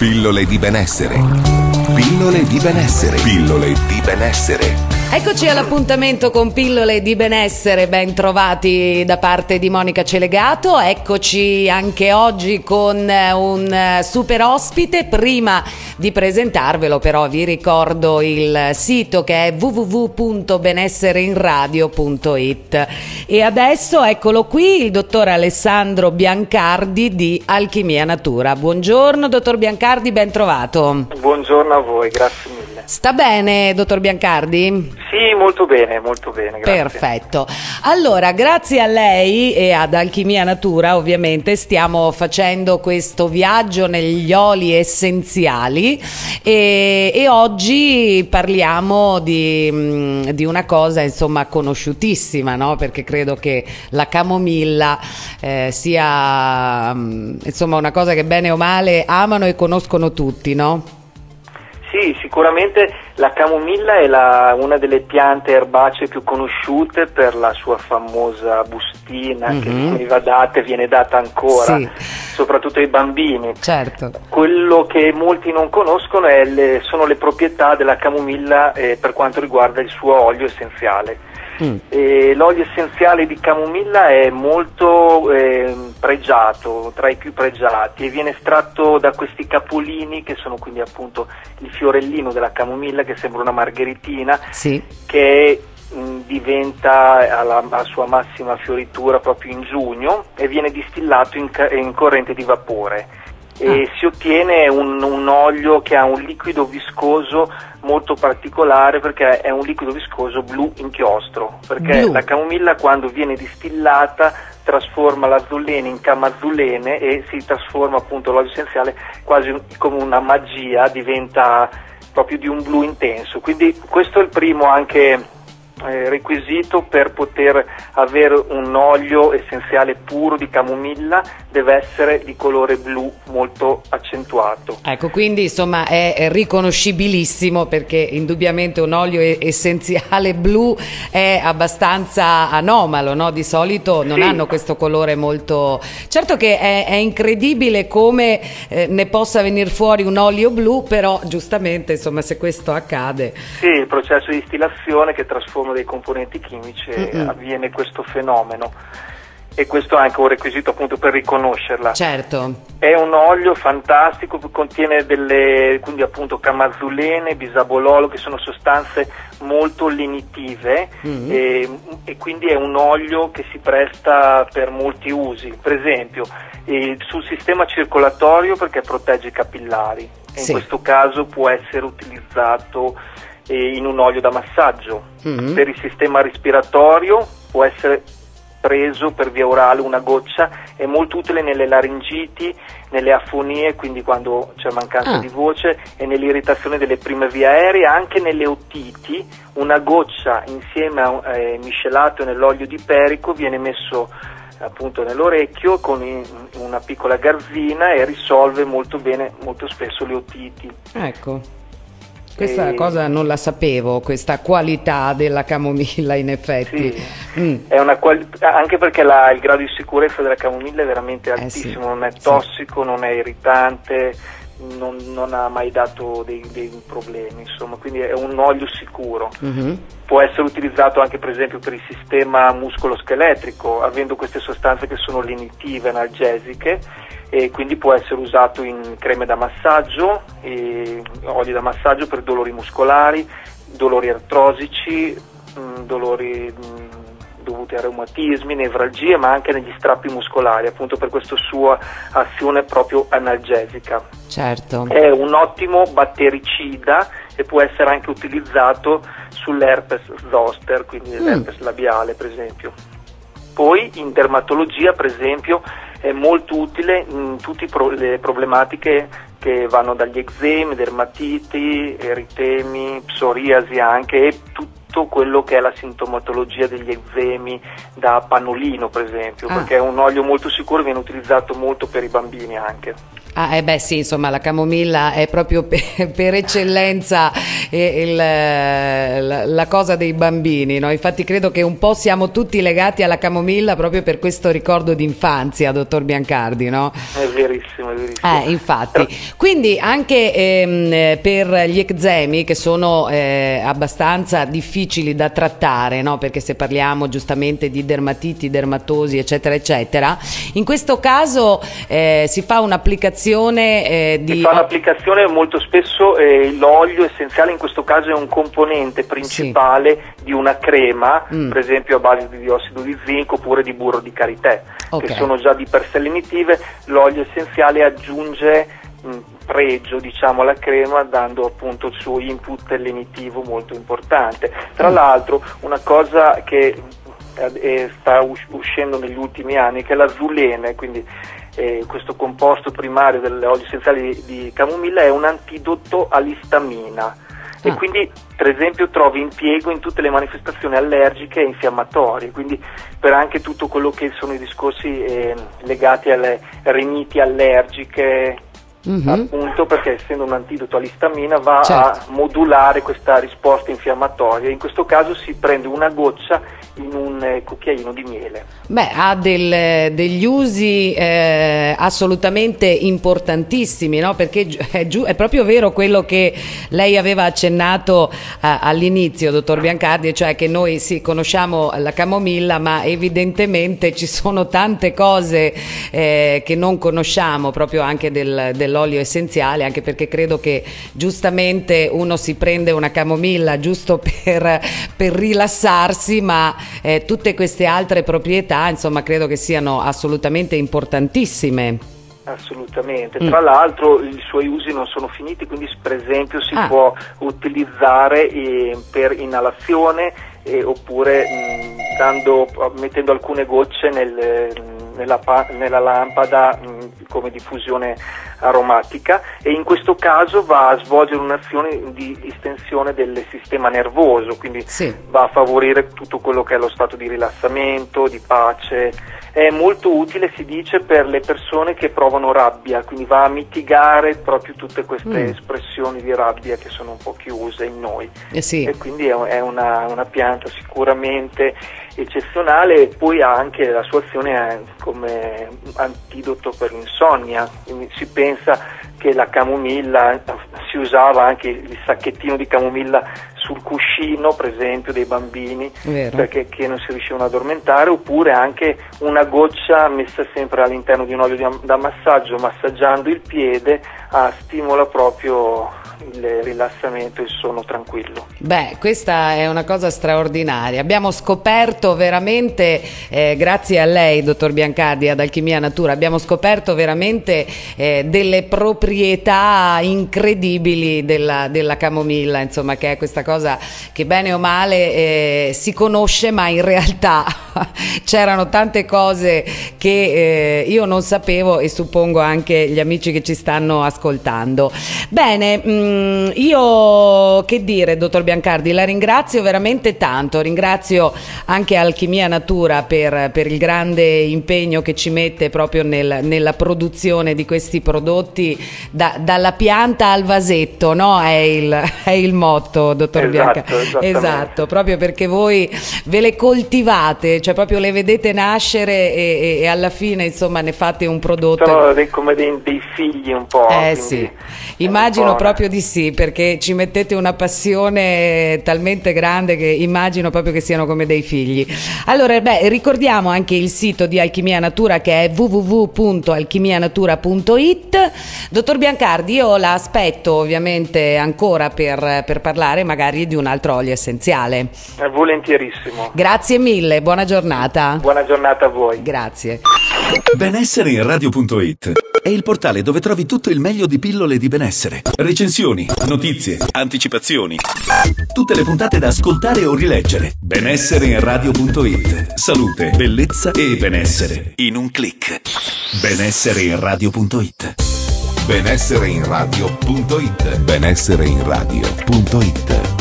Pillole di benessere. Pillole di benessere. Pillole di benessere. Eccoci all'appuntamento con Pillole di benessere, ben trovati da parte di Monica Celegato. Eccoci anche oggi con un super ospite. Prima di presentarvelo però vi ricordo il sito che è www.benessereinradio.it e adesso eccolo qui il dottor Alessandro Biancardi di Alchimia Natura. Buongiorno dottor Biancardi, ben trovato. Buongiorno a voi, grazie mille. Sta bene, dottor Biancardi? Sì, molto bene, grazie. Perfetto. Allora, grazie a lei e ad Alchimia Natura, ovviamente, stiamo facendo questo viaggio negli oli essenziali e oggi parliamo di una cosa, insomma, conosciutissima, no? Perché credo che la camomilla sia, insomma, una cosa che bene o male amano e conoscono tutti, no? Sì, sicuramente la camomilla è una delle piante erbacee più conosciute per la sua famosa bustina, che veniva data e viene data ancora, sì, soprattutto ai bambini. Certo. Quello che molti non conoscono è sono le proprietà della camomilla per quanto riguarda il suo olio essenziale. L'olio essenziale di camomilla è molto pregiato, tra i più pregiati, e viene estratto da questi capolini, che sono quindi appunto il fiorellino della camomilla, che sembra una margheritina, sì, che diventa alla sua massima fioritura proprio in giugno e viene distillato in corrente di vapore. E si ottiene un olio che ha un liquido viscoso molto particolare, perché è un liquido viscoso blu inchiostro, perché la camomilla quando viene distillata trasforma l'azulene in camazulene e si trasforma appunto l'olio essenziale quasi come una magia, diventa proprio di un blu intenso. Quindi questo è il primo anche requisito per poter avere un olio essenziale puro di camomilla: deve essere di colore blu molto accentuato. Ecco, quindi insomma è riconoscibilissimo, perché indubbiamente un olio essenziale blu è abbastanza anomalo, no? Di solito non hanno questo colore molto... Certo che è incredibile come ne possa venire fuori un olio blu, però giustamente insomma se questo accade... Sì, il processo di distillazione che trasforma dei componenti chimici avviene questo fenomeno, e questo è anche un requisito appunto per riconoscerla. Certo. È un olio fantastico, contiene quindi appunto camazulene, bisabololo, che sono sostanze molto lenitive, e quindi è un olio che si presta per molti usi, per esempio sul sistema circolatorio, perché protegge i capillari, e in questo caso può essere utilizzato in un olio da massaggio. Per il sistema respiratorio può essere preso per via orale, una goccia, è molto utile nelle laringiti, nelle afonie, quindi quando c'è mancanza di voce, e nell'irritazione delle prime vie aeree, anche nelle otiti. Una goccia insieme a miscelato nell'olio di perico viene messo appunto nell'orecchio con una piccola garzina e risolve molto bene, molto spesso, le otiti. Ecco. Questa cosa non la sapevo, questa qualità della camomilla, in effetti. Sì, è una qualità, anche perché il grado di sicurezza della camomilla è veramente altissimo, non è tossico, non è irritante, non ha mai dato dei problemi, insomma, quindi è un olio sicuro. Può essere utilizzato anche per esempio per il sistema muscoloscheletrico, avendo queste sostanze che sono lenitive, analgesiche, e quindi può essere usato in creme da massaggio, oli da massaggio per dolori muscolari, dolori artrosici, dolori dovuti a reumatismi, nevralgie, ma anche negli strappi muscolari, appunto per questa sua azione proprio analgesica. Certo. È un ottimo battericida e può essere anche utilizzato sull'herpes zoster, quindi l'herpes labiale per esempio. Poi in dermatologia per esempio è molto utile in tutte le problematiche che vanno dagli eczemi, dermatiti, eritemi, psoriasi anche, e tutto quello che è la sintomatologia degli eczemi da pannolino per esempio, perché è un olio molto sicuro e viene utilizzato molto per i bambini anche. Ah, beh sì, insomma la camomilla è proprio per eccellenza la cosa dei bambini, no? Infatti credo che un po' siamo tutti legati alla camomilla proprio per questo ricordo d'infanzia, dottor Biancardi, no? È verissimo, è verissimo. Infatti. Quindi anche per gli eczemi, che sono abbastanza difficili da trattare, no? Perché se parliamo giustamente di dermatiti, dermatosi, eccetera, eccetera, in questo caso si fa un'applicazione Si fa un'applicazione molto spesso, l'olio essenziale in questo caso è un componente principale di una crema, per esempio a base di diossido di zinco oppure di burro di karité, che sono già di per sé lenitive. L'olio essenziale aggiunge pregio, diciamo, alla crema, dando appunto il suo input lenitivo molto importante. Tra l'altro una cosa che sta uscendo negli ultimi anni, che è l'azulene, quindi questo composto primario dell'olio essenziale di camomilla è un antidoto all'istamina e quindi per esempio trovi impiego in tutte le manifestazioni allergiche e infiammatorie, quindi per anche tutto quello che sono i discorsi legati alle riniti allergiche, appunto perché essendo un antidoto all'istamina va a modulare questa risposta infiammatoria. In questo caso si prende una goccia in un cucchiaino di miele. Beh, ha degli usi assolutamente importantissimi, no? Perché è proprio vero quello che lei aveva accennato all'inizio, dottor Biancardi, cioè che noi conosciamo la camomilla, ma evidentemente ci sono tante cose che non conosciamo, proprio anche dell'olio essenziale, anche perché credo che giustamente uno si prende una camomilla giusto per rilassarsi, ma tutte queste altre proprietà, insomma, credo che siano assolutamente importantissime. Assolutamente, tra l'altro i suoi usi non sono finiti, quindi per esempio si può utilizzare per inalazione oppure mettendo alcune gocce nella lampada come diffusione aromatica, e in questo caso va a svolgere un'azione di distensione del sistema nervoso, quindi va a favorire tutto quello che è lo stato di rilassamento, di pace. È molto utile, si dice, per le persone che provano rabbia, quindi va a mitigare proprio tutte queste espressioni di rabbia che sono un po' chiuse in noi, e quindi è una pianta sicuramente eccezionale, e poi ha anche la sua azione come antidoto per l'insonnia. Si pensa che la camomilla, si usava anche il sacchettino di camomilla sul cuscino per esempio dei bambini che non si riuscivano ad addormentare, oppure anche una goccia messa sempre all'interno di un olio da massaggio, massaggiando il piede, stimola proprio il rilassamento e il sonno tranquillo. Beh, questa è una cosa straordinaria. Abbiamo scoperto veramente, grazie a lei dottor Biancardi, ad Alchimia Natura, abbiamo scoperto veramente delle proprietà incredibili della camomilla, insomma, che è questa cosa che bene o male si conosce, ma in realtà c'erano tante cose che io non sapevo, e suppongo anche gli amici che ci stanno ascoltando. Bene, io che dire, dottor Biancardi, la ringrazio veramente tanto, ringrazio anche Alchimia Natura per il grande impegno che ci mette proprio nella produzione di questi prodotti, dalla pianta al vasetto, no? È il motto, dottor Biancardi, esatto, proprio perché voi ve le coltivate, cioè proprio le vedete nascere e alla fine, insomma, ne fate un prodotto. Sono come dei figli un po', quindi, sì, immagino proprio di sì, perché ci mettete una passione talmente grande che immagino proprio che siano come dei figli. Allora, beh, ricordiamo anche il sito di Alchimia Natura, che è www.alchimianatura.it. Dottor Biancardi, io la aspetto ovviamente ancora per parlare magari di un altro olio essenziale. Volentierissimo. Grazie mille, buona giornata. Buona giornata a voi. Grazie. Benessereinradio.it è il portale dove trovi tutto il meglio di Pillole di Benessere, recensioni, notizie, anticipazioni, tutte le puntate da ascoltare o rileggere. Benessereinradio.it. Salute, bellezza e benessere in un click. Benessereinradio.it. Benessereinradio.it. Benessereinradio.it.